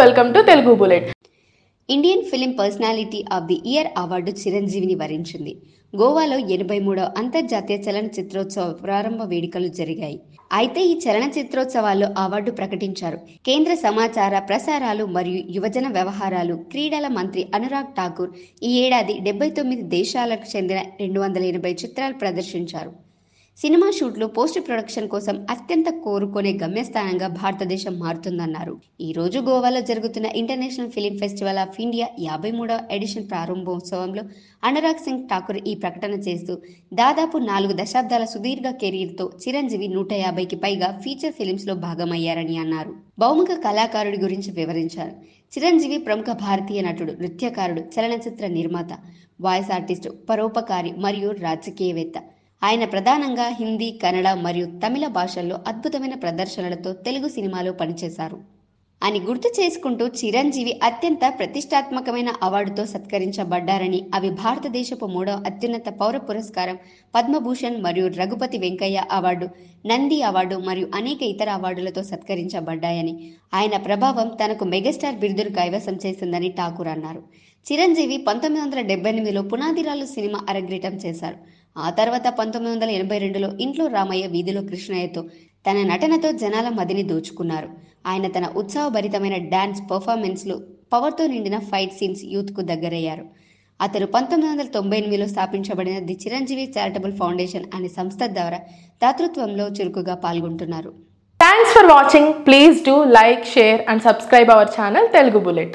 welcome to Telugu Bullet. Indian Film Personality of the Year award Chiranjeevini varinchindi. గోవాలో 83వ అంతర్జాతీయ చలనచిత్రోత్సవ ప్రారంభ వేడుకలు జరిగాయి. అయితే ఈ చలనచిత్రోత్సవాల్లో అవార్డు ప్రకటించారు. కేంద్ర సమాచార ప్రసారాలు మరియు యువజన వ్యవహారాలు క్రీడల మంత్రి అనురాగ్ ఠాకూర్ ఈ ఏడాది 79 దేశాలకు చెందిన 280 చిత్రాలు ప్రదర్శించారు. సినిమా షూట్లు, పోస్ట్ ప్రొడక్షన్ కోసం అత్యంత కోరుకునే గమ్యస్థానంగా భారతదేశం మారుతుందన్నారు. ఈ రోజు గోవాలో జరుగుతున్న international film festival of India 53వ ఎడిషన్ ప్రారంభోత్సవంలో అనురాగ్ సింగ్ ఠాకూర్ ఈ ప్రకటన చేస్తూ, దాదాపు 4 దశాబ్దాల సుదీర్ఘ కెరీర్తో చిరంజీవి 150కి పైగా ఫీచర్ ఫిలిమ్స్ లో భాగమయ్యారని అన్నారు. బహుముఖ కళాకారుడి గురించి వివరించారు. చిరంజీవి ప్రముఖ భారతీయ నటుడు, నృత్యకారుడు, చలనచిత్ర నిర్మాత, వాయిస్ ఆర్టిస్టు, పరోపకారి మరియు రాజకీయవేత్త. ఆయన ప్రధానంగా హిందీ, కన్నడ మరియు తమిళ భాషల్లో అద్భుతమైన ప్రదర్శనలతో తెలుగు సినిమాలో పనిచేశారు అని గుర్తు చేసుకుంటూ, చిరంజీవి అత్యంత ప్రతిష్టాత్మకమైన అవార్డుతో సత్కరించబడ్డారని, అవి భారతదేశపు 3వ అత్యున్నత పౌర పురస్కారం, పద్మభూషణ్ మరియు రఘుపతి వెంకయ్య అవార్డు, నంది అవార్డు మరియు అనేక ఇతర అవార్డులతో సత్కరించబడ్డాయని, ఆయన ప్రభావం తనకు మెగాస్టార్ బిరుదును కైవసం చేసిందని ఠాకూర్ అన్నారు. చిరంజీవి 1978లో పునాదిరాలు సినిమా అరంగేటం చేశారు. ఆ తర్వాత 1982లో ఇంట్లో రామయ్య, వీధిలో కృష్ణయ్యతో తన నటనతో జనాల మదిని దోచుకున్నారు. ఆయన తన ఉత్సాహభరితమైన డాన్స్ పర్ఫార్మెన్స్లు, పవర్తో నిండిన ఫైట్ సీన్స్ యూత్కు దగ్గరయ్యారు. అతను 1998లో స్థాపించబడిన ది చిరంజీవి చారిటబుల్ ఫౌండేషన్ అనే సంస్థ ద్వారా దాతృత్వంలో చురుకుగా పాల్గొంటున్నారు. Thanks for watching. Please do like, share and subscribe our channel Telugu Bullet.